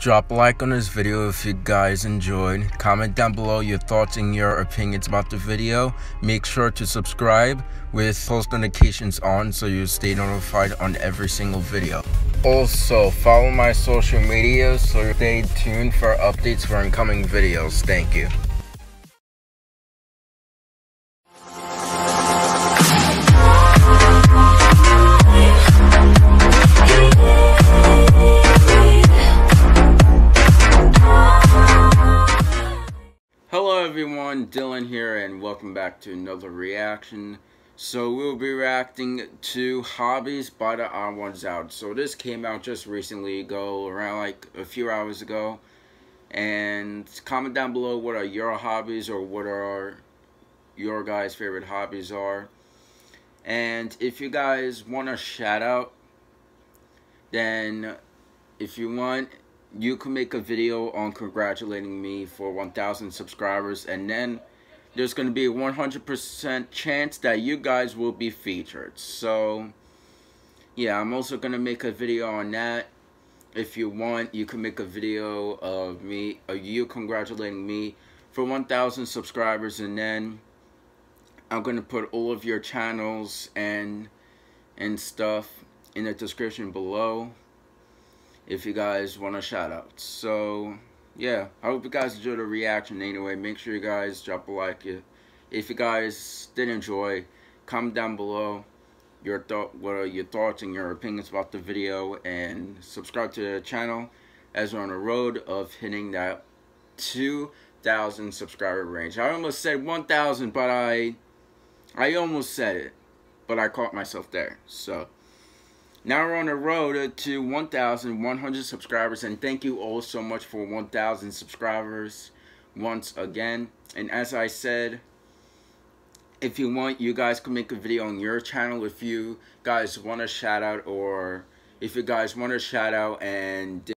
Drop a like on this video if you guys enjoyed. Comment down below your thoughts and your opinions about the video. Make sure to subscribe with post notifications on so you stay notified on every single video. Also, follow my social media so stay tuned for updates for incoming videos. Thank you. Dylan here, and welcome back to another reaction. So we'll be reacting to Hobbies by TheOdd1sOut. So this came out just recently ago, around like a few hours ago, and comment down below what are your hobbies or what are your guys' favorite hobbies are. And if you guys want a shout out, then if you want, you can make a video on congratulating me for 1,000 subscribers, and then there's going to be a 100% chance that you guys will be featured. So yeah, I'm also going to make a video on that. If you want, you can make a video of me, or you congratulating me for 1,000 subscribers, and then I'm going to put all of your channels and stuff in the description below if you guys want a shout out. So yeah, I hope you guys enjoyed the reaction. Anyway, make sure you guys drop a like if you guys did enjoy. Comment down below your thoughts and your opinions about the video, and subscribe to the channel as we're on the road of hitting that 2,000 subscriber range. I almost said 1,000, but I almost said it, but I caught myself there. So now we're on the road to 1,100 subscribers, and thank you all so much for 1,000 subscribers once again. And as I said, if you want, you guys can make a video on your channel if you guys want a shout out, or if you guys want a shout out and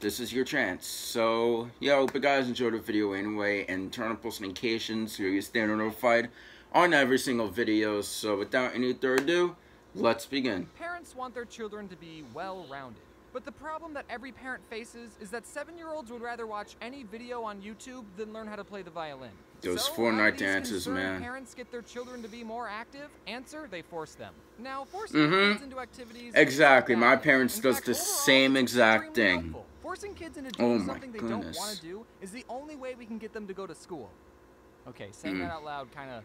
this is your chance. So yeah, I hope you guys enjoyed the video anyway, and turn on post notifications so you stay notified on every single video. So without any further ado, let's begin. Parents want their children to be well-rounded, but the problem that every parent faces is that 7-year-olds would rather watch any video on YouTube than learn how to play the violin. Those Fortnite dances, man. Parents get their children to be more active. Answer: they force them. Now, forcing kids into activities. Exactly, my parents does the same exact thing. Forcing kids into doing something they don't want to do is the only way we can get them to go to school. Okay, saying that out loud kind of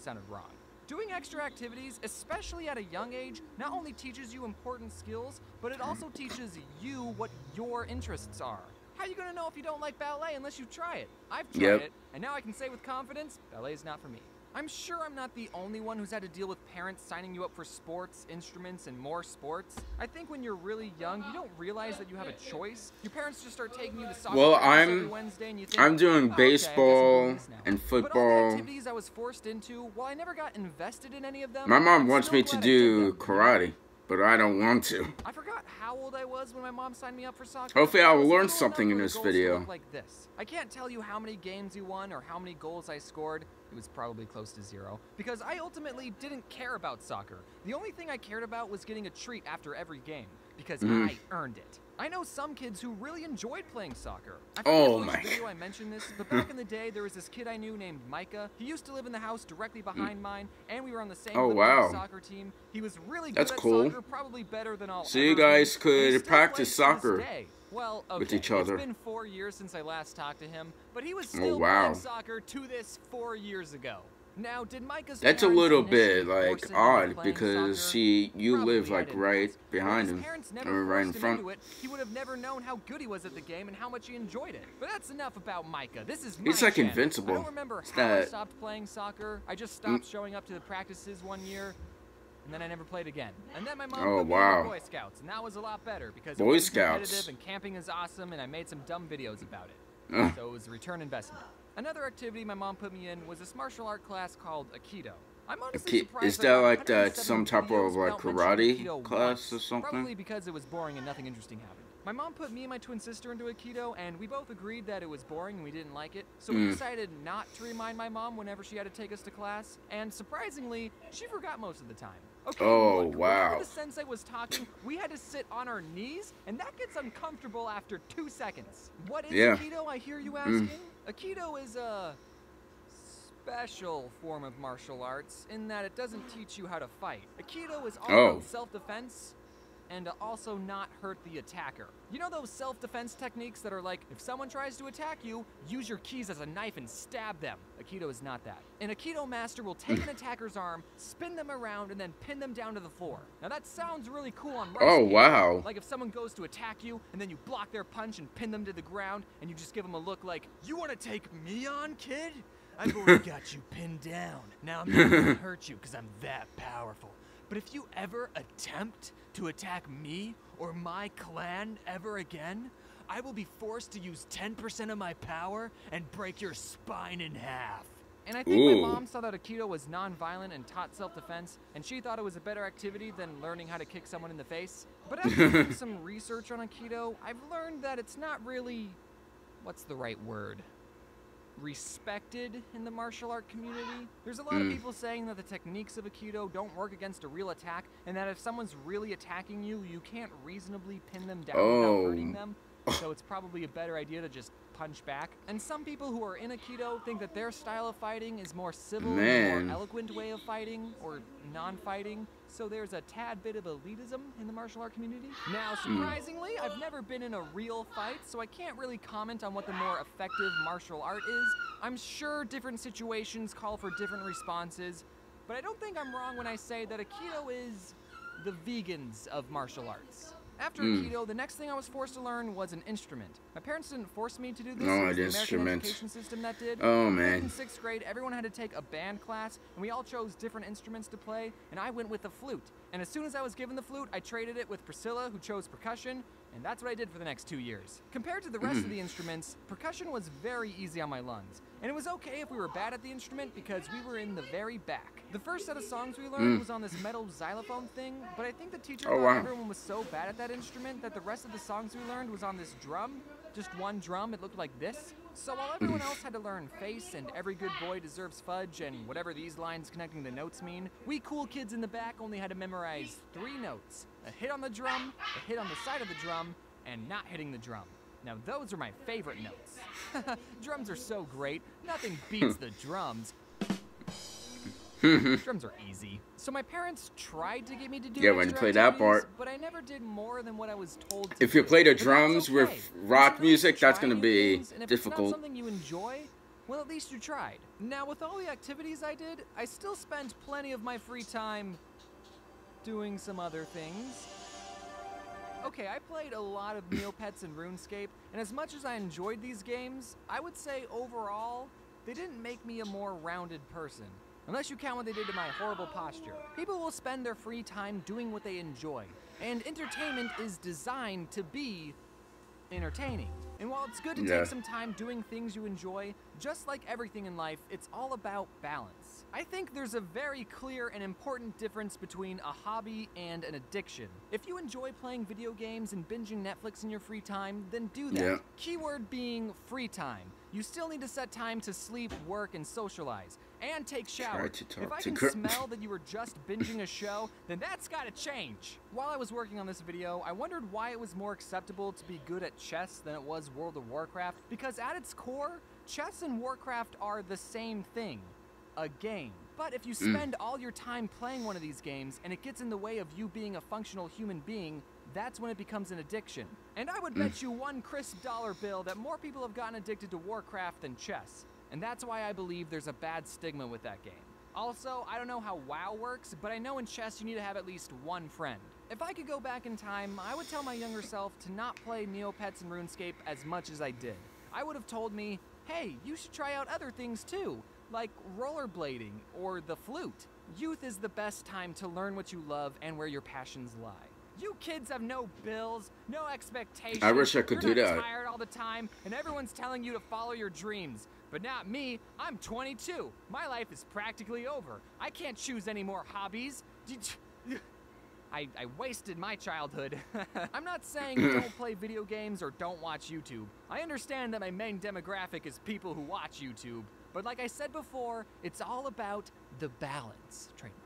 sounded wrong. Doing extra activities, especially at a young age, not only teaches you important skills, but it also teaches you what your interests are. How are you gonna know if you don't like ballet unless you try it? I've tried it, and now I can say with confidence, ballet is not for me. I'm sure I'm not the only one who's had to deal with parents signing you up for sports, instruments, and more sports. I think when you're really young, you don't realize that you have a choice. Your parents just start taking you to soccer every Wednesday, and you think, I'm doing baseball and football. But all the activities I was forced into, while I never got invested in any of them, my mom wants me to do karate, but I don't want to. I forgot how old I was when my mom signed me up for soccer. Hopefully I will learn something in this video. Like this. I can't tell you how many games you won or how many goals I scored. It was probably close to zero, because I ultimately didn't care about soccer. The only thing I cared about was getting a treat after every game, because I earned it. I know some kids who really enjoyed playing soccer. I forget which video I mentioned this, but back in the day, there was this kid I knew named Micah. He used to live in the house directly behind mine, and we were on the same soccer team. He was really good at soccer, probably better than all. So you guys could practice soccer with each other. It's been 4 years since I last talked to him, but he was still playing soccer to this 4 years ago. Now, did Micah's parents That's a little bit odd because you live right behind him, or right in front. He would have never known how good he was at the game and how much he enjoyed it. But that's enough about Micah. This is my channel. Invincible. I don't remember how I stopped playing soccer. I just stopped showing up to the practices one year, and then I never played again. And then my mom put me in Boy Scouts, and that was a lot better because Boy Scouts and camping is awesome, and I made some dumb videos about it. So it was a return investment. Another activity my mom put me in was this martial art class called Aikido. I'm honestly surprised. Is that like that some type of like karate class or something? Probably because it was boring and nothing interesting happened. My mom put me and my twin sister into Aikido, and we both agreed that it was boring and we didn't like it. So we decided not to remind my mom whenever she had to take us to class, and surprisingly, she forgot most of the time. Okay, oh, wow. The sensei was talking, we had to sit on our knees, and that gets uncomfortable after 2 seconds. What is Aikido, I hear you asking? Aikido is a special form of martial arts in that it doesn't teach you how to fight. Aikido is all about self-defense and to also not hurt the attacker. You know those self-defense techniques that are like, if someone tries to attack you, use your keys as a knife and stab them. Aikido is not that. An Aikido master will take an attacker's arm, spin them around, and then pin them down to the floor. Now that sounds really cool on RuneScape. Oh, wow. Like if someone goes to attack you, and then you block their punch and pin them to the ground, and you just give them a look like, you wanna take me on, kid? I've already got you pinned down. Now I'm not gonna hurt you, because I'm that powerful. But if you ever attempt to attack me or my clan ever again, I will be forced to use 10% of my power and break your spine in half. And I think my mom saw that Aikido was non-violent and taught self-defense, and she thought it was a better activity than learning how to kick someone in the face. But after doing some research on Aikido, I've learned that it's not really, what's the right word? Respected in the martial art community. There's a lot of people saying that the techniques of Aikido don't work against a real attack, and that if someone's really attacking you, you can't reasonably pin them down without hurting them, so it's probably a better idea to just punch back. And some people who are in Aikido think that their style of fighting is more civil, more eloquent way of fighting, or non-fighting, so there's a tad bit of elitism in the martial art community. Now, surprisingly, I've never been in a real fight, so I can't really comment on what the more effective martial art is. I'm sure different situations call for different responses, but I don't think I'm wrong when I say that Aikido is the vegans of martial arts. After Aikido, the next thing I was forced to learn was an instrument. My parents didn't force me to do this. No, it was the American education system that did. Oh, man. In 6th grade, everyone had to take a band class, and we all chose different instruments to play, and I went with the flute. And as soon as I was given the flute, I traded it with Priscilla, who chose percussion, and that's what I did for the next 2 years. Compared to the rest of the instruments, percussion was very easy on my lungs. And it was okay if we were bad at the instrument because we were in the very back. The first set of songs we learned was on this metal xylophone thing, but I think the teacher thought everyone was so bad at that instrument that the rest of the songs we learned was on this drum. Just one drum, it looked like this. So while everyone else had to learn Face and Every Good Boy Deserves Fudge and whatever these lines connecting the notes mean, we cool kids in the back only had to memorize 3 notes. A hit on the drum, a hit on the side of the drum, and not hitting the drum. Now those are my favorite notes. Drums are so great. Nothing beats the drums. Drums are easy. So my parents tried to get me to do when you play that part, but I never did more than what I was told to. If you play the drums with rock music, that's going to be difficult. If it's not something you enjoy, well, at least you tried. Now, with all the activities I did, I still spent plenty of my free time doing some other things. Okay, I played a lot of Neopets and RuneScape, and as much as I enjoyed these games, I would say overall, they didn't make me a more rounded person. Unless you count what they did to my horrible posture. People will spend their free time doing what they enjoy, and entertainment is designed to be entertaining. And while it's good to take some time doing things you enjoy, just like everything in life, it's all about balance. I think there's a very clear and important difference between a hobby and an addiction. If you enjoy playing video games and binging Netflix in your free time, then do that. Keyword being free time. You still need to set time to sleep, work, and socialize. And take showers. If I can smell that you were just binging a show, then that's gotta change. While I was working on this video, I wondered why it was more acceptable to be good at chess than it was World of Warcraft, because at its core, chess and Warcraft are the same thing, a game. But if you spend all your time playing one of these games and it gets in the way of you being a functional human being, that's when it becomes an addiction. And I would bet you one crisp dollar bill that more people have gotten addicted to Warcraft than chess. And that's why I believe there's a bad stigma with that game. Also, I don't know how WoW works, but I know in chess you need to have at least one friend. If I could go back in time, I would tell my younger self to not play Neopets and RuneScape as much as I did. I would have told me, hey, you should try out other things too, like rollerblading or the flute. Youth is the best time to learn what you love and where your passions lie. You kids have no bills, no expectations. I wish I could do that. You're tired all the time, and everyone's telling you to follow your dreams. But not me. I'm 22. My life is practically over. I can't choose any more hobbies. I wasted my childhood. I'm not saying don't play video games or don't watch YouTube. I understand that my main demographic is people who watch YouTube. But like I said before, it's all about the balance. Trademark.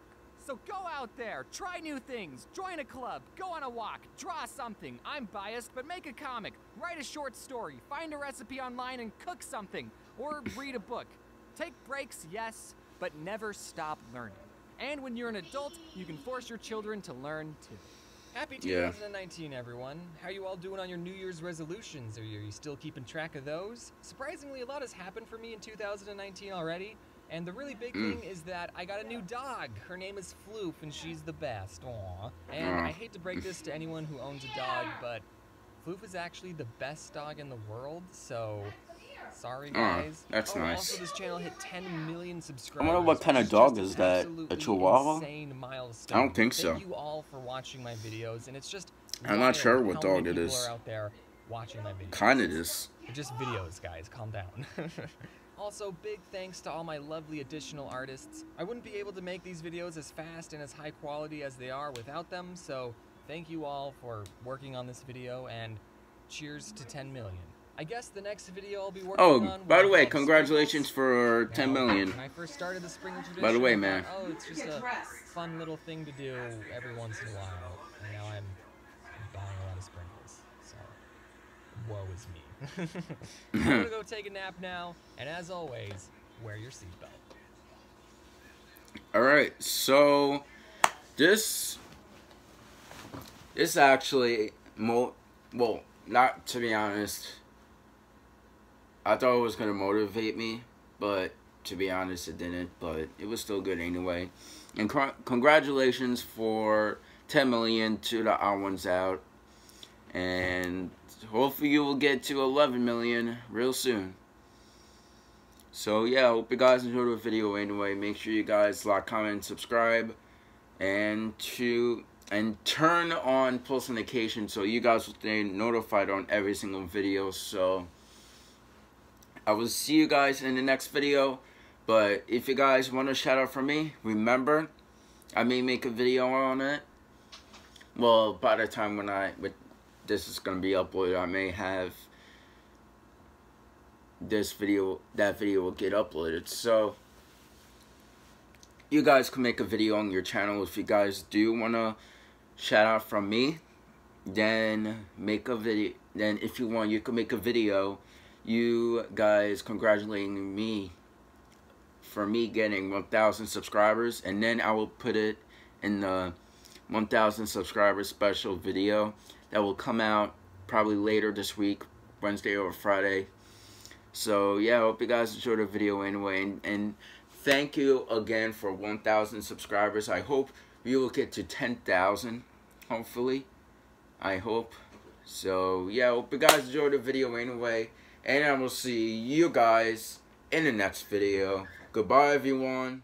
So go out there, try new things, join a club, go on a walk, draw something. I'm biased, but make a comic, write a short story, find a recipe online and cook something, or read a book. Take breaks, yes, but never stop learning. And when you're an adult, you can force your children to learn too. Happy 2019, everyone. How you all doing on your New Year's resolutions? Are you still keeping track of those? Surprisingly, a lot has happened for me in 2019 already. And the really big thing is that I got a new dog. Her name is Floof, and she's the best. Aww. And I hate to break this to anyone who owns a dog, but Floof is actually the best dog in the world, so sorry, guys. That's nice. Also, this channel hit 10 million subscribers. I wonder what kind of dog is that? A Chihuahua? I don't think so. Thank you all for watching my videos, and it's just I'm not sure what dog it is. Out there watching my videos. Kind of is. They're just videos, guys. Calm down. Also, big thanks to all my lovely additional artists. I wouldn't be able to make these videos as fast and as high quality as they are without them, so thank you all for working on this video, and cheers to 10 million. I guess the next video I'll be working on... Oh, by the way, congratulations for 10 million. When I first started the spring tradition, by the way, man. Oh, it's just a fun little thing to do every once in a while. And now I'm buying a lot of sprinkles, so woe is me. I'm gonna go take a nap now, and as always, wear your seatbelt. Alright, so this actually, well, not to be honest, I thought it was gonna motivate me, but to be honest, it didn't. But it was still good anyway. And congratulations for 10 million to the TheOdd1sOut, and hopefully you will get to 11 million real soon. So yeah, I hope you guys enjoyed the video anyway. Make sure you guys like, comment, subscribe, and turn on post notifications so you guys will stay notified on every single video. So I will see you guys in the next video. But if you guys want a shout out from me, remember I may make a video on it. Well, by the time when this is gonna be uploaded, I may have that video will get uploaded. So you guys can make a video on your channel. If you guys do wanna shout out from me, then make a video. Then if you want, you can make a video you guys congratulating me for me getting 1,000 subscribers, and then I will put it in the 1,000 subscribers special video that will come out probably later this week, Wednesday or Friday. So yeah, I hope you guys enjoyed the video anyway, and thank you again for 1,000 subscribers. I hope we will get to 10,000, hopefully. I hope. So yeah, I hope you guys enjoyed the video anyway. And I will see you guys in the next video. Goodbye, everyone.